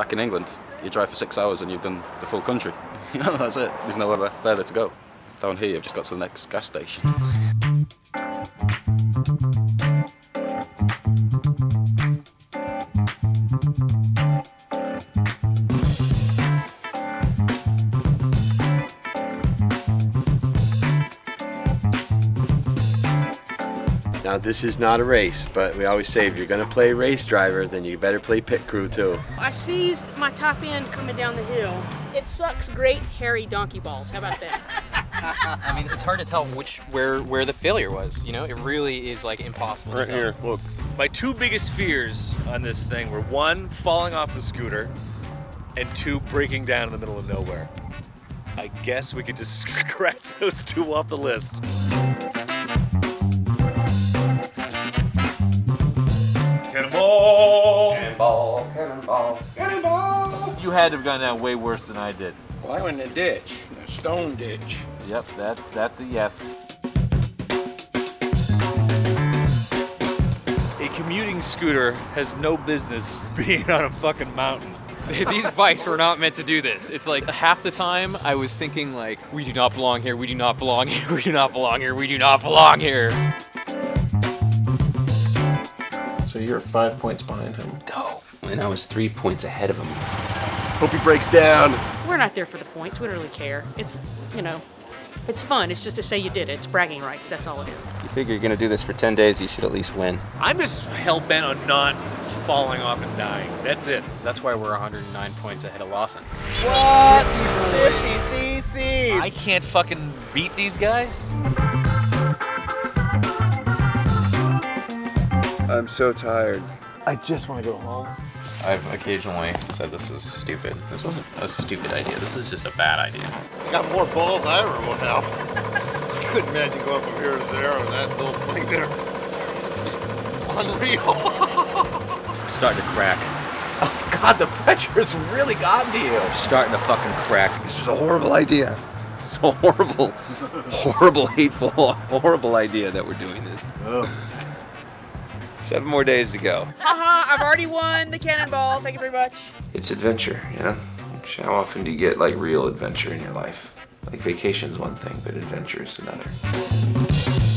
Back in England, you drive for 6 hours and you've done the full country. You know, that's it. There's nowhere further to go. Down here, you've just got to the next gas station. Now, this is not a race, but we always say if you're going to play race driver, then you better play pit crew too. I seized my top end coming down the hill. It sucks great hairy donkey balls. How about that? I mean, it's hard to tell where the failure was. You know, it really is like impossible. Right here, look. My two biggest fears on this thing were one, falling off the scooter, and two, breaking down in the middle of nowhere. I guess we could just scratch those two off the list. Cannonball! Cannonball! Cannonball! Cannonball! You had to have gone down way worse than I did. Well, I went in a ditch, a stone ditch. Yep, that's a yes. A commuting scooter has no business being on a fucking mountain. These bikes were not meant to do this. It's like half the time I was thinking like, we do not belong here, we do not belong here, we do not belong here, we do not belong here. So you're 5 points behind him. Dope. And I was 3 points ahead of him. Hope he breaks down. We're not there for the points. We don't really care. It's, you know, it's fun. It's just to say you did it. It's bragging rights. That's all it is. You figure you're going to do this for 10 days, you should at least win. I'm just hell-bent on not falling off and dying. That's it. That's why we're 109 points ahead of Lawson. What? 50cc. I can't fucking beat these guys. I'm so tired. I just want to go home. I've occasionally said this was stupid. This wasn't a stupid idea. This is just a bad idea. I got more balls than I ever would have. I couldn't imagine going from here to there on that little thing there. Unreal. I'm starting to crack. Oh God, the pressure's really gotten to you. I'm starting to fucking crack. This was a horrible idea. It's a horrible, horrible, hateful, horrible idea that we're doing this. Oh. 7 more days to go. Haha, I've already won the cannonball. Thank you very much. It's adventure, you know? How often do you get like real adventure in your life? Like vacation's one thing, but adventure's another.